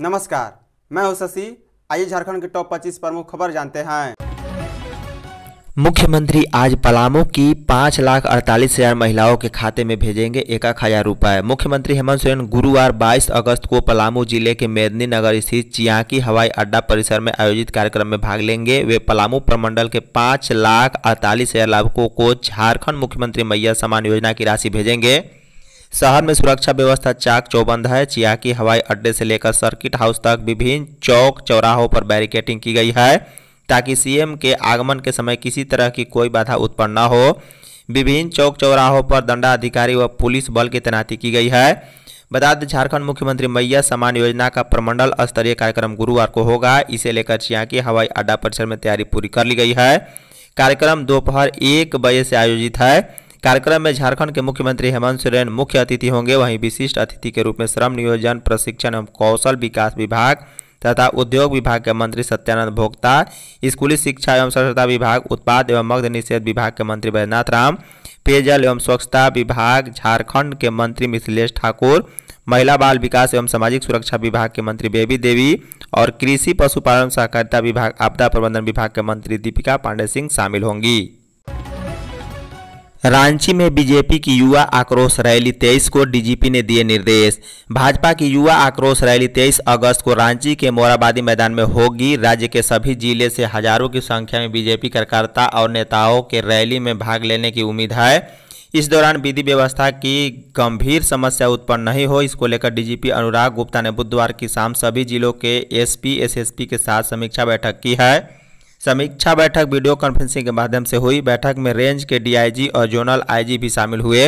नमस्कार, मैं हूं शशि। आइए झारखंड के टॉप 25 प्रमुख खबर जानते हैं। मुख्यमंत्री आज पलामू की 5,48,000 महिलाओं के खाते में भेजेंगे 1,00,000 रुपये। मुख्यमंत्री हेमंत सोरेन गुरुवार 22 अगस्त को पलामू जिले के मेदिनीनगर स्थित चियाकी हवाई अड्डा परिसर में आयोजित कार्यक्रम में भाग लेंगे। वे पलामू प्रमंडल के 5,48,000 लाभुकों को झारखंड मुख्यमंत्री मैया समान योजना की राशि भेजेंगे। शहर में सुरक्षा व्यवस्था चाक चौबंद है। चियाकी हवाई अड्डे से लेकर सर्किट हाउस तक विभिन्न चौक चौराहों पर बैरिकेडिंग की गई है ताकि सीएम के आगमन के समय किसी तरह की कोई बाधा उत्पन्न न हो। विभिन्न चौक चौराहों पर दंडाधिकारी व पुलिस बल की तैनाती की गई है। बता दें, झारखंड मुख्यमंत्री मैया समान योजना का प्रमंडल स्तरीय कार्यक्रम गुरुवार को होगा। इसे लेकर चियाकी हवाई अड्डा परिसर में तैयारी पूरी कर ली गई है। कार्यक्रम दोपहर 1 बजे से आयोजित है। कार्यक्रम में झारखंड के मुख्यमंत्री हेमंत सोरेन मुख्य अतिथि होंगे। वहीं विशिष्ट अतिथि के रूप में श्रम नियोजन प्रशिक्षण एवं कौशल विकास विभाग तथा उद्योग विभाग के मंत्री सत्यानंद भोक्ता, स्कूली शिक्षा एवं साक्षरता विभाग, उत्पाद एवं मद्य निषेध विभाग के मंत्री बैद्यनाथ राम, पेयजल एवं स्वच्छता विभाग झारखंड के मंत्री मिथिलेश ठाकुर, महिला बाल विकास एवं सामाजिक सुरक्षा विभाग के मंत्री बेबी देवी और कृषि पशुपालन सहकारिता विभाग आपदा प्रबंधन विभाग के मंत्री दीपिका पांडेय सिंह शामिल होंगी। रांची में बीजेपी की युवा आक्रोश रैली 23 को डीजीपी ने दिए निर्देश। भाजपा की युवा आक्रोश रैली 23 अगस्त को रांची के मोराबादी मैदान में होगी। राज्य के सभी जिले से हजारों की संख्या में बीजेपी कार्यकर्ता और नेताओं के रैली में भाग लेने की उम्मीद है। इस दौरान विधि व्यवस्था की गंभीर समस्या उत्पन्न नहीं हो, इसको लेकर डीजीपी अनुराग गुप्ता ने बुधवार की शाम सभी जिलों के एसपी/एसएसपी के साथ समीक्षा बैठक की है। समीक्षा बैठक वीडियो कॉन्फ्रेंसिंग के माध्यम से हुई। बैठक में रेंज के डीआईजी और जोनल आईजी भी शामिल हुए।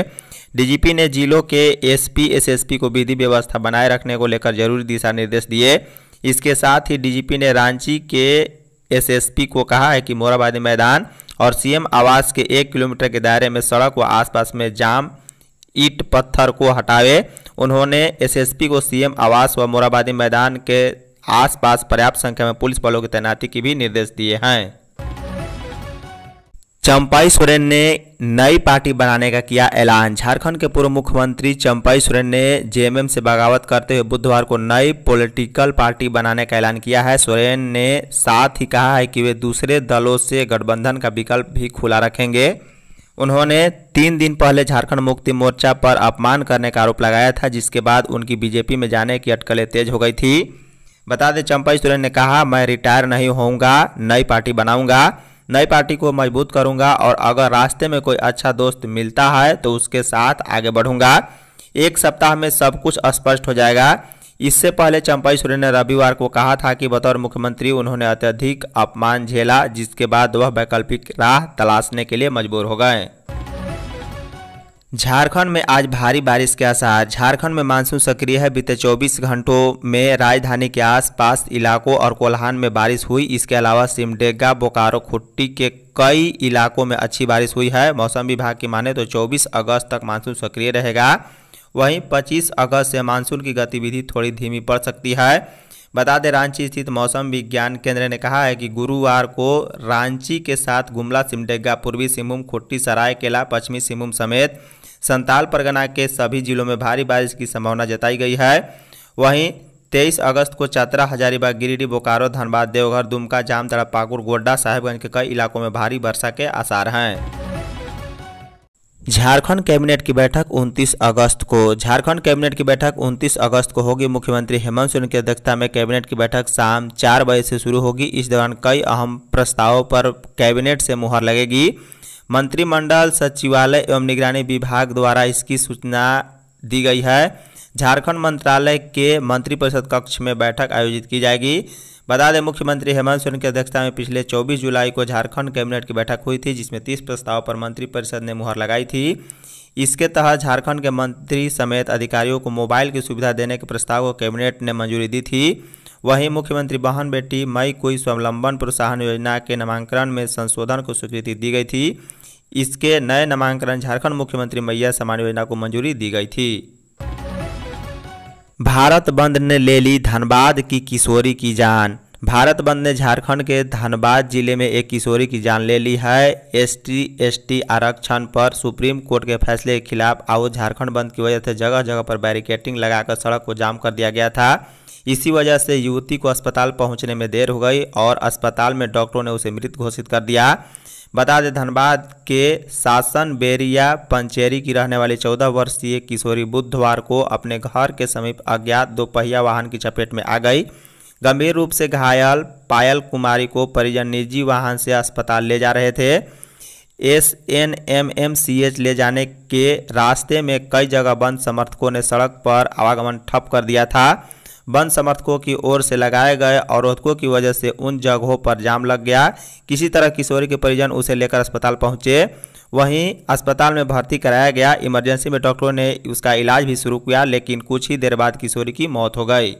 डीजीपी ने जिलों के एसपी/एसएसपी को विधि व्यवस्था बनाए रखने को लेकर जरूरी दिशा निर्देश दिए। इसके साथ ही डीजीपी ने रांची के एसएसपी को कहा है कि मोराबादी मैदान और सीएम आवास के 1 किलोमीटर के दायरे में सड़क व आसपास में जाम ईट पत्थर को हटावे। उन्होंने एसएसपी को सीएम आवास व मोराबादी मैदान के आसपास पर्याप्त संख्या में पुलिस बलों की तैनाती की भी निर्देश दिए हैं। चंपाई सोरेन ने नई पार्टी बनाने का किया ऐलान। झारखंड के पूर्व मुख्यमंत्री चंपाई सोरेन ने जेएमएम से बगावत करते हुए बुधवार को नई पॉलिटिकल पार्टी बनाने का ऐलान किया है। सोरेन ने साथ ही कहा है कि वे दूसरे दलों से गठबंधन का विकल्प भी खुला रखेंगे। उन्होंने 3 दिन पहले झारखंड मुक्ति मोर्चा पर अपमान करने का आरोप लगाया था, जिसके बाद उनकी बीजेपी में जाने की अटकलें तेज हो गई थी। बता दें, चंपाई सोरेन ने कहा, मैं रिटायर नहीं होऊंगा, नई पार्टी बनाऊंगा, नई पार्टी को मजबूत करूंगा और अगर रास्ते में कोई अच्छा दोस्त मिलता है तो उसके साथ आगे बढ़ूंगा। 1 सप्ताह में सब कुछ स्पष्ट हो जाएगा। इससे पहले चंपाई सोरेन ने रविवार को कहा था कि बतौर मुख्यमंत्री उन्होंने अत्यधिक अपमान झेला, जिसके बाद वह वैकल्पिक राह तलाशने के लिए मजबूर हो गए। झारखंड में आज भारी बारिश के आसार। झारखंड में मानसून सक्रिय है। बीते 24 घंटों में राजधानी के आसपास इलाकों और कोल्हान में बारिश हुई। इसके अलावा सिमडेगा, बोकारो, खुट्टी के कई इलाकों में अच्छी बारिश हुई है। मौसम विभाग की माने तो 24 अगस्त तक मानसून सक्रिय रहेगा। वहीं 25 अगस्त से मानसून की गतिविधि थोड़ी धीमी पड़ सकती है। बता दें, रांची स्थित मौसम विज्ञान केंद्र ने कहा है कि गुरुवार को रांची के साथ गुमला, सिमडेगा, पूर्वी सिंहभूम, खुट्टी, सरायकेला, पश्चिमी सिंहभूम समेत संताल परगना के सभी जिलों में भारी बारिश की संभावना जताई गई है। वहीं 23 अगस्त को चतरा, हजारीबाग, गिरिडीह, बोकारो, धनबाद, देवघर, दुमका, जामताड़ा, पाकुड़, गोड्डा, साहेबगंज के कई इलाकों में भारी वर्षा के आसार हैं। झारखंड कैबिनेट की बैठक 29 अगस्त को। झारखंड कैबिनेट की बैठक 29 अगस्त को होगी। मुख्यमंत्री हेमंत सोरेन की अध्यक्षता में कैबिनेट की बैठक शाम 4 बजे से शुरू होगी। इस दौरान कई अहम प्रस्तावों पर कैबिनेट से मुहर लगेगी। मंत्रिमंडल सचिवालय एवं निगरानी विभाग द्वारा इसकी सूचना दी गई है। झारखंड मंत्रालय के मंत्रिपरिषद कक्ष में बैठक आयोजित की जाएगी। बता दें, मुख्यमंत्री हेमंत सोरेन की अध्यक्षता में पिछले 24 जुलाई को झारखंड कैबिनेट की बैठक हुई थी, जिसमें 30 प्रस्ताव पर मंत्रिपरिषद ने मुहर लगाई थी। इसके तहत झारखंड के मंत्री समेत अधिकारियों को मोबाइल की सुविधा देने के प्रस्ताव को कैबिनेट ने मंजूरी दी थी। वहीं मुख्यमंत्री बहन बेटी मई कोई स्वावलंबन प्रोत्साहन योजना के नामांकन में संशोधन को स्वीकृति दी गई थी। इसके नए नामांकन झारखंड मुख्यमंत्री मैया समान योजना को मंजूरी दी गई थी। भारत बंद ने ले ली धनबाद की किशोरी की जान। भारत बंद ने झारखंड के धनबाद जिले में एक किशोरी की जान ले ली है। एसटी आरक्षण पर सुप्रीम कोर्ट के फैसले के खिलाफ आओ झारखंड बंद की वजह से जगह जगह पर बैरिकेडिंग लगाकर सड़क को जाम कर दिया गया था। इसी वजह से युवती को अस्पताल पहुंचने में देर हो गई और अस्पताल में डॉक्टरों ने उसे मृत घोषित कर दिया। बता दें, धनबाद के शासन बेरिया पंचेरी की रहने वाली 14 वर्षीय किशोरी बुधवार को अपने घर के समीप अज्ञात दोपहिया वाहन की चपेट में आ गई। गंभीर रूप से घायल पायल कुमारी को परिजन निजी वाहन से अस्पताल ले जा रहे थे। SNMMCH ले जाने के रास्ते में कई जगह बंद समर्थकों ने सड़क पर आवागमन ठप कर दिया था। बंद समर्थकों की ओर से लगाए गए अवरोधकों की वजह से उन जगहों पर जाम लग गया। किसी तरह किशोरी के परिजन उसे लेकर अस्पताल पहुंचे, वहीं अस्पताल में भर्ती कराया गया। इमरजेंसी में डॉक्टरों ने उसका इलाज भी शुरू किया, लेकिन कुछ ही देर बाद किशोरी की मौत हो गई।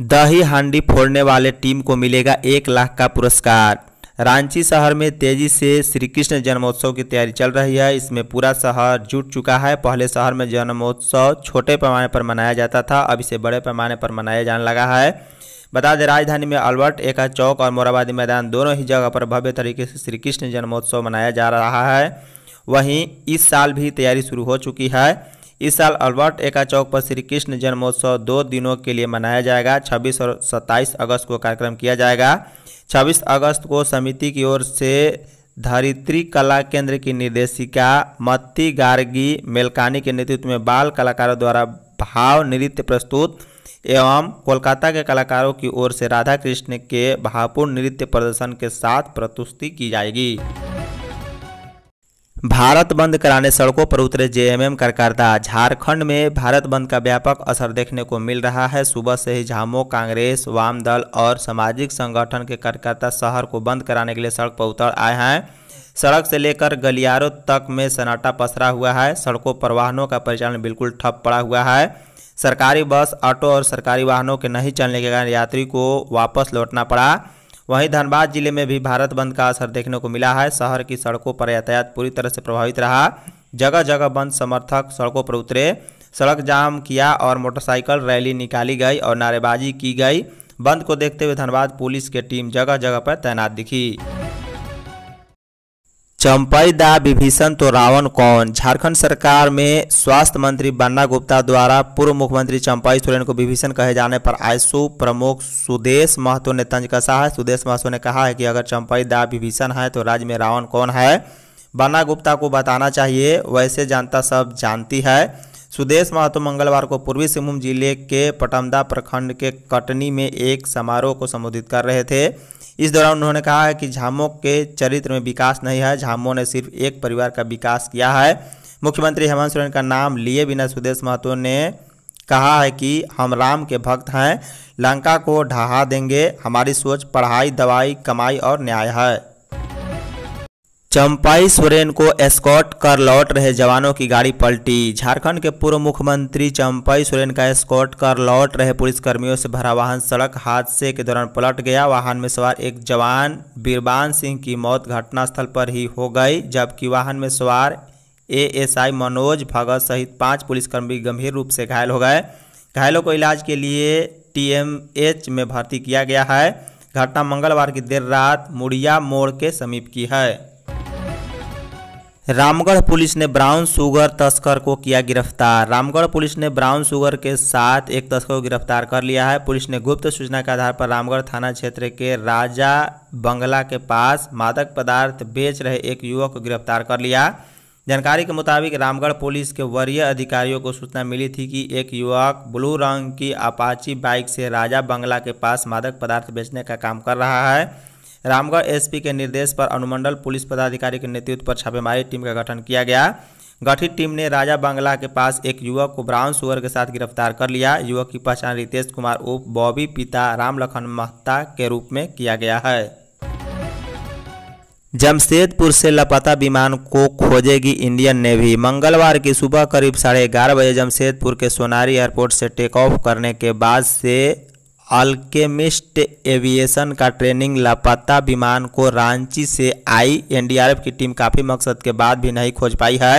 दही हांडी फोड़ने वाले टीम को मिलेगा 1 लाख का पुरस्कार। रांची शहर में तेजी से श्री कृष्ण जन्मोत्सव की तैयारी चल रही है। इसमें पूरा शहर जुट चुका है। पहले शहर में जन्मोत्सव छोटे पैमाने पर मनाया जाता था, अब इसे बड़े पैमाने पर मनाया जाने लगा है। बता दें, राजधानी में अल्बर्ट एक्का चौक और मोराबादी मैदान दोनों ही जगह पर भव्य तरीके से श्री कृष्ण जन्मोत्सव मनाया जा रहा है। वहीं इस साल भी तैयारी शुरू हो चुकी है। इस साल अल्बर्ट एक्का चौक पर श्री कृष्ण जन्मोत्सव 2 दिनों के लिए मनाया जाएगा। 26 और 27 अगस्त को कार्यक्रम किया जाएगा। 26 अगस्त को समिति की ओर से धरित्री कला केंद्र की निर्देशिका मत्ती गार्गी मेलकानी के नेतृत्व में बाल कलाकारों द्वारा भाव नृत्य प्रस्तुत एवं कोलकाता के कलाकारों की ओर से राधा कृष्ण के भावपूर्ण नृत्य प्रदर्शन के साथ प्रस्तुति की जाएगी। भारत बंद कराने सड़कों पर उतरे JMM कार्यकर्ता। झारखंड में भारत बंद का व्यापक असर देखने को मिल रहा है। सुबह से ही झामो, कांग्रेस, वाम दल और सामाजिक संगठन के कार्यकर्ता शहर को बंद कराने के लिए सड़क पर उतर आए हैं। सड़क से लेकर गलियारों तक में सन्नाटा पसरा हुआ है। सड़कों पर वाहनों का परिचालन बिल्कुल ठप पड़ा हुआ है। सरकारी बस, ऑटो और सरकारी वाहनों के नहीं चलने के कारण यात्री को वापस लौटना पड़ा। वहीं धनबाद जिले में भी भारत बंद का असर देखने को मिला है। शहर की सड़कों पर यातायात पूरी तरह से प्रभावित रहा। जगह जगह बंद समर्थक सड़कों पर उतरे, सड़क जाम किया और मोटरसाइकिल रैली निकाली गई और नारेबाजी की गई। बंद को देखते हुए धनबाद पुलिस की टीम जगह जगह पर तैनात दिखी। चंपाई दा विभीषण तो रावण कौन। झारखंड सरकार में स्वास्थ्य मंत्री बन्ना गुप्ता द्वारा पूर्व मुख्यमंत्री चंपाई सोरेन को विभीषण कहे जाने पर आईएसओ प्रमुख सुदेश महतो ने तंज कसा है। सुदेश महतो ने कहा है कि अगर चंपाई दा विभीषण है तो राज्य में रावण कौन है, बन्ना गुप्ता को बताना चाहिए। वैसे जनता सब जानती है। सुदेश महतो मंगलवार को पूर्वी सिंहभूम जिले के पटमदा प्रखंड के कटनी में एक समारोह को संबोधित कर रहे थे। इस दौरान उन्होंने कहा है कि झामो के चरित्र में विकास नहीं है। झामो ने सिर्फ एक परिवार का विकास किया है। मुख्यमंत्री हेमंत सोरेन का नाम लिए बिना सुदेश महतो ने कहा है कि हम राम के भक्त हैं, लंका को ढहा देंगे। हमारी सोच पढ़ाई, दवाई, कमाई और न्याय है। चंपाई सोरेन को एस्कॉर्ट कर लौट रहे जवानों की गाड़ी पलटी। झारखंड के पूर्व मुख्यमंत्री चंपाई सोरेन का एस्कॉर्ट कर लौट रहे पुलिसकर्मियों से भरा वाहन सड़क हादसे के दौरान पलट गया। वाहन में सवार एक जवान बीरबान सिंह की मौत घटनास्थल पर ही हो गई, जबकि वाहन में सवार ASI मनोज भगत सहित 5 पुलिसकर्मी गंभीर रूप से घायल हो गए। घायलों को इलाज के लिए TMH में भर्ती किया गया है। घटना मंगलवार की देर रात मुड़िया मोड़ के समीप की है। रामगढ़ पुलिस ने ब्राउन शुगर तस्कर को किया गिरफ्तार। रामगढ़ पुलिस ने ब्राउन शुगर के साथ एक तस्कर को गिरफ्तार कर लिया है। पुलिस ने गुप्त सूचना के आधार पर रामगढ़ थाना क्षेत्र के राजा बंगला के पास मादक पदार्थ बेच रहे एक युवक को गिरफ्तार कर लिया। जानकारी के मुताबिक रामगढ़ पुलिस के वरीय अधिकारियों को सूचना मिली थी कि एक युवक ब्लू रंग की अपाची बाइक से राजा बंगला के पास मादक पदार्थ बेचने का काम कर रहा है। रामगढ़ SP के निर्देश पर अनुमंडल पुलिस पदाधिकारी के नेतृत्व पर छापेमारी टीम का गठन किया गया। गठित टीम ने राजा बांग्ला के पास एक युवक को ब्राउन शुगर के साथ गिरफ्तार कर लिया। युवक की पहचान रितेश कुमार उप बॉबी पिता राम लखन महता के रूप में किया गया है। जमशेदपुर से लापता विमान को खोजेगी इंडियन नेवी। मंगलवार की सुबह करीब 11:30 बजे जमशेदपुर के सोनारी एयरपोर्ट से टेक ऑफ करने के बाद से अल्केमिस्ट एविएशन का ट्रेनिंग लापता विमान को रांची से आई एनDRF की टीम काफ़ी मकसद के बाद भी नहीं खोज पाई है।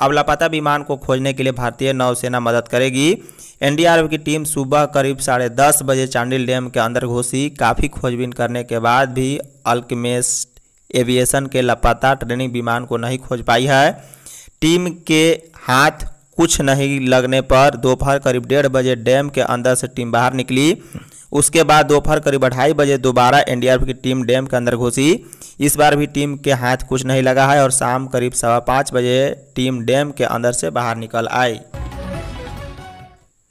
अब लापता विमान को खोजने के लिए भारतीय नौसेना मदद करेगी। एनडीआरएफ की टीम सुबह करीब 10:30 बजे चांडिल डैम के अंदर घुसी। काफ़ी खोजबीन करने के बाद भी अल्केमिस्ट एविएशन के लापता ट्रेनिंग विमान को नहीं खोज पाई है। टीम के हाथ कुछ नहीं लगने पर दोपहर करीब 1:30 बजे डैम के अंदर से टीम बाहर निकली। उसके बाद दोपहर करीब 2:30 बजे दोबारा एनडीआरएफ की टीम डैम के अंदर घुसी। इस बार भी टीम के हाथ कुछ नहीं लगा है और शाम करीब 5:15 बजे टीम डैम के अंदर से बाहर निकल आई।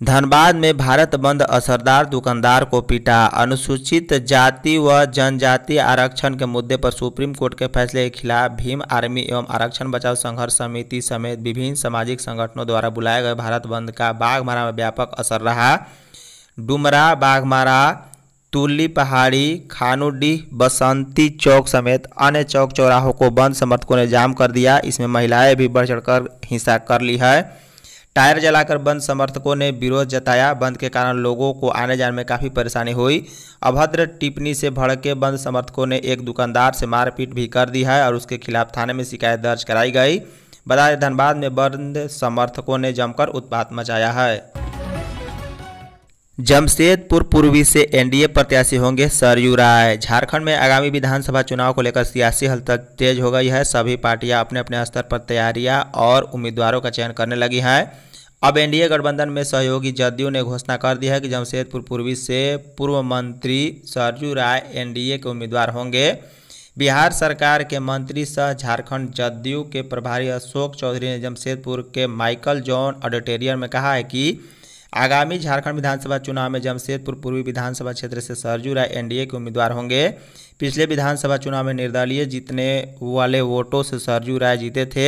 धनबाद में भारत बंद असरदार, दुकानदार को पीटा। अनुसूचित जाति व जनजाति आरक्षण के मुद्दे पर सुप्रीम कोर्ट के फैसले के खिलाफ भीम आर्मी एवं आरक्षण बचाओ संघर्ष समिति समेत विभिन्न सामाजिक संगठनों द्वारा बुलाए गए भारत बंद का बाघमारा में व्यापक असर रहा। डुमरा, बाघमारा, तुली पहाड़ी, खानूडीह, बसंती चौक समेत अन्य चौक चौराहों को बंद समर्थकों ने जाम कर दिया। इसमें महिलाएं भी बढ़ चढ़कर हिस्सा कर ली है। टायर जलाकर बंद समर्थकों ने विरोध जताया। बंद के कारण लोगों को आने जाने में काफ़ी परेशानी हुई। अभद्र टिप्पणी से भड़के बंद समर्थकों ने एक दुकानदार से मारपीट भी कर दी है और उसके खिलाफ थाने में शिकायत दर्ज कराई गई। बता दें धनबाद में बंद समर्थकों ने जमकर उत्पात मचाया है। जमशेदपुर पूर्वी से एनडीए प्रत्याशी होंगे सरजू राय। झारखंड में आगामी विधानसभा चुनाव को लेकर सियासी हलचल तेज हो गई है। सभी पार्टियां अपने अपने स्तर पर तैयारियां और उम्मीदवारों का चयन करने लगी हैं। अब एनडीए गठबंधन में सहयोगी जदयू ने घोषणा कर दी है कि जमशेदपुर पूर्वी से पूर्व मंत्री सरजू राय एनडीए के उम्मीदवार होंगे। बिहार सरकार के मंत्री सह झारखंड जदयू के प्रभारी अशोक चौधरी ने जमशेदपुर के माइकल जॉन ऑडिटोरियम में कहा है कि आगामी झारखंड विधानसभा चुनाव में जमशेदपुर पूर्वी विधानसभा क्षेत्र से सरजू राय एनडीए के उम्मीदवार होंगे। पिछले विधानसभा चुनाव में निर्दलीय जीतने वाले वोटों से सरजू राय जीते थे,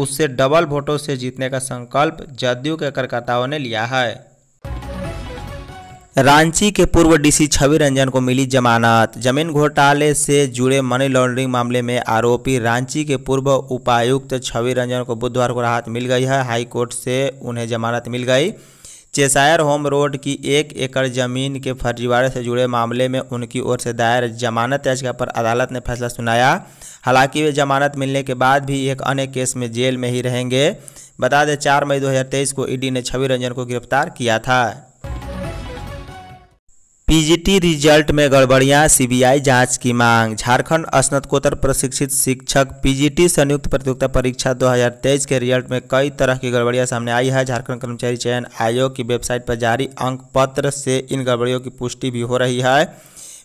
उससे डबल वोटों से जीतने का संकल्प जदयू के कार्यकर्ताओं ने लिया है। रांची के पूर्व डीसी छवि रंजन को मिली जमानत। जमीन घोटाले से जुड़े मनी लॉन्ड्रिंग मामले में आरोपी रांची के पूर्व उपायुक्त छवि रंजन को बुधवार को राहत मिल गई है। हाईकोर्ट से उन्हें जमानत मिल गई। चेशायर होम रोड की 1 एकड़ जमीन के फर्जीवाड़े से जुड़े मामले में उनकी ओर से दायर जमानत याचिका पर अदालत ने फैसला सुनाया। हालांकि वे जमानत मिलने के बाद भी एक अन्य केस में जेल में ही रहेंगे। बता दें 4 मई 2023 को ईडी ने छवि रंजन को गिरफ्तार किया था। पीजीटी रिजल्ट में गड़बड़ियां, सीबीआई जांच की मांग। झारखंड स्नातकोत्तर प्रशिक्षित शिक्षक पीजीटी संयुक्त प्रतियोगिता परीक्षा 2023 के रिजल्ट में कई तरह की गड़बड़ियां सामने आई है। झारखंड कर्मचारी चयन आयोग की वेबसाइट पर जारी अंक पत्र से इन गड़बड़ियों की पुष्टि भी हो रही है।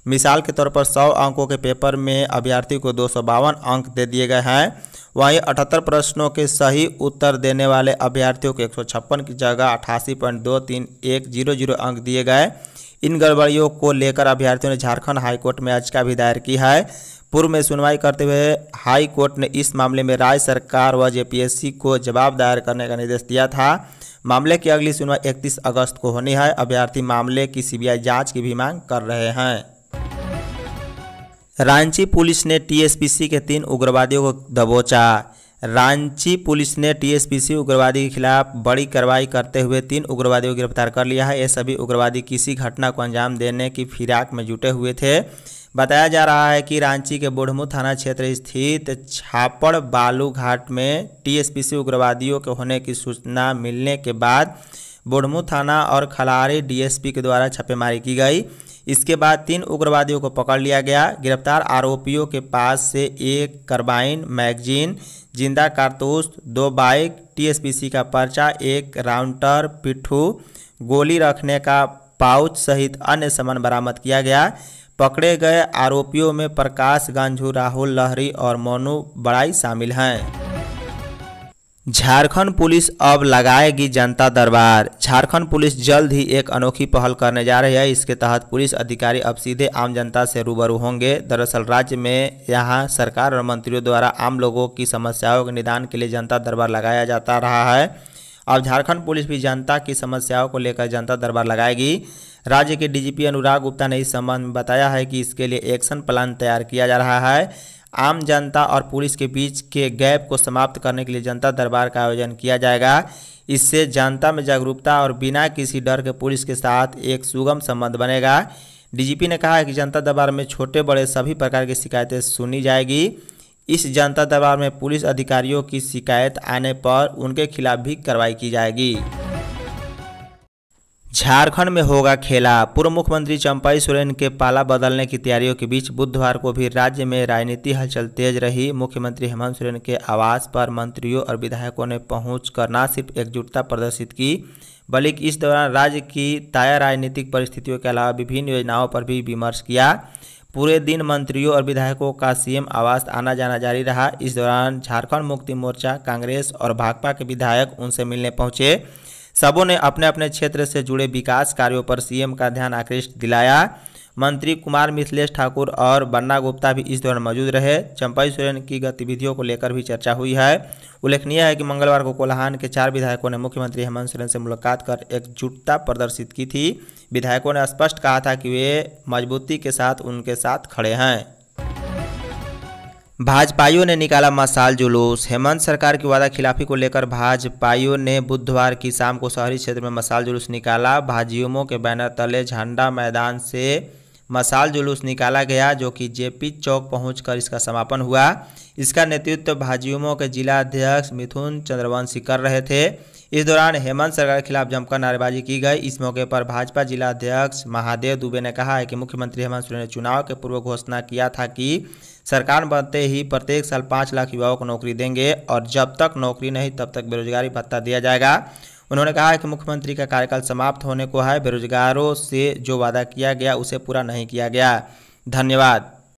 मिसाल के तौर पर 100 अंकों के पेपर में अभ्यर्थी को 252 अंक दे दिए गए हैं। वहीं 78 प्रश्नों के सही उत्तर देने वाले अभ्यर्थियों को 156 की जगह 88.23100 अंक दिए गए। इन गड़बड़ियों को लेकर अभ्यर्थियों ने झारखंड हाईकोर्ट में याचिका भी दायर की है। पूर्व में सुनवाई करते हुए हाईकोर्ट ने इस मामले में राज्य सरकार व जेपीएससी को जवाब दायर करने का निर्देश दिया था। मामले की अगली सुनवाई 31 अगस्त को होनी है। अभ्यर्थी मामले की सीबीआई जांच की भी मांग कर रहे हैं। रांची पुलिस ने टीएसपीसी के 3 उग्रवादियों को दबोचा। रांची पुलिस ने टीएसपीसी उग्रवादी के खिलाफ बड़ी कार्रवाई करते हुए 3 उग्रवादियों को गिरफ्तार कर लिया है। ये सभी उग्रवादी किसी घटना को अंजाम देने की फिराक में जुटे हुए थे। बताया जा रहा है कि रांची के बुढ़मू थाना क्षेत्र स्थित छापड़ बालू घाट में टीएसपीसी उग्रवादियों के होने की सूचना मिलने के बाद बुढ़मू थाना और खलारी डीएसपी के द्वारा छापेमारी की गई। इसके बाद 3 उग्रवादियों को पकड़ लिया गया। गिरफ्तार आरोपियों के पास से 1 कार्बाइन, मैगजीन, जिंदा कारतूस, 2 बाइक, टीएसपीसी का पर्चा, 1 राउंडर, पिट्ठू, गोली रखने का पाउच सहित अन्य सामान बरामद किया गया। पकड़े गए आरोपियों में प्रकाश गांझू, राहुल लहरी और मोनू बड़ाई शामिल हैं। झारखंड पुलिस अब लगाएगी जनता दरबार। झारखंड पुलिस जल्द ही एक अनोखी पहल करने जा रही है। इसके तहत पुलिस अधिकारी अब सीधे आम जनता से रूबरू होंगे। दरअसल राज्य में यहां सरकार और मंत्रियों द्वारा आम लोगों की समस्याओं के निदान के लिए जनता दरबार लगाया जाता रहा है। अब झारखंड पुलिस भी जनता की समस्याओं को लेकर जनता दरबार लगाएगी। राज्य के डीजीपी अनुराग गुप्ता ने इस संबंध में बताया है कि इसके लिए एक्शन प्लान तैयार किया जा रहा है। आम जनता और पुलिस के बीच के गैप को समाप्त करने के लिए जनता दरबार का आयोजन किया जाएगा। इससे जनता में जागरूकता और बिना किसी डर के पुलिस के साथ एक सुगम संबंध बनेगा। डीजीपी ने कहा है कि जनता दरबार में छोटे बड़े सभी प्रकार की शिकायतें सुनी जाएगी। इस जनता दरबार में पुलिस अधिकारियों की शिकायत आने पर उनके खिलाफ भी कार्रवाई की जाएगी। झारखंड में होगा खेला। पूर्व मुख्यमंत्री चंपाई सोरेन के पाला बदलने की तैयारियों के बीच बुधवार को भी राज्य में राजनीति हलचल तेज रही। मुख्यमंत्री हेमंत सोरेन के आवास पर मंत्रियों और विधायकों ने पहुंचकर न सिर्फ एकजुटता प्रदर्शित की बल्कि इस दौरान राज्य की ताजा राजनीतिक परिस्थितियों के अलावा विभिन्न योजनाओं पर भी विमर्श किया। पूरे दिन मंत्रियों और विधायकों का सीएम आवास आना जाना जारी रहा। इस दौरान झारखंड मुक्ति मोर्चा, कांग्रेस और भाजपा के विधायक उनसे मिलने पहुंचे। सबों ने अपने अपने क्षेत्र से जुड़े विकास कार्यों पर सीएम का ध्यान आकृष्ट दिलाया। मंत्री कुमार मिथिलेश ठाकुर और बन्ना गुप्ता भी इस दौरान मौजूद रहे। चंपाई सोरेन की गतिविधियों को लेकर भी चर्चा हुई है। उल्लेखनीय है कि मंगलवार को कोल्हान के 4 विधायकों ने मुख्यमंत्री हेमंत सोरेन से मुलाकात कर एकजुटता प्रदर्शित की थी। विधायकों ने स्पष्ट कहा था कि वे मजबूती के साथ उनके साथ खड़े हैं। भाजपाइयों ने निकाला मसाल जुलूस। हेमंत सरकार की वादा खिलाफी को लेकर भाजपाइयों ने बुधवार की शाम को शहरी क्षेत्र में मसाल जुलूस निकाला। भाजयुमों के बैनर तले झंडा मैदान से मसाल जुलूस निकाला गया जो कि जेपी चौक पहुंचकर इसका समापन हुआ। इसका नेतृत्व भाजयुमों के जिला अध्यक्ष मिथुन चंद्रवंशी कर रहे थे। इस दौरान हेमंत सरकार के खिलाफ जमकर नारेबाजी की गई। इस मौके पर भाजपा जिला अध्यक्ष महादेव दुबे ने कहा है कि मुख्यमंत्री हेमंत सोरेन ने चुनाव के पूर्व घोषणा किया था कि सरकार बनते ही प्रत्येक साल 5 लाख युवाओं को नौकरी देंगे और जब तक नौकरी नहीं तब तक बेरोजगारी भत्ता दिया जाएगा। उन्होंने कहा है कि मुख्यमंत्री का कार्यकाल समाप्त होने को है। बेरोजगारों से जो वादा किया गया उसे पूरा नहीं किया गया। धन्यवाद।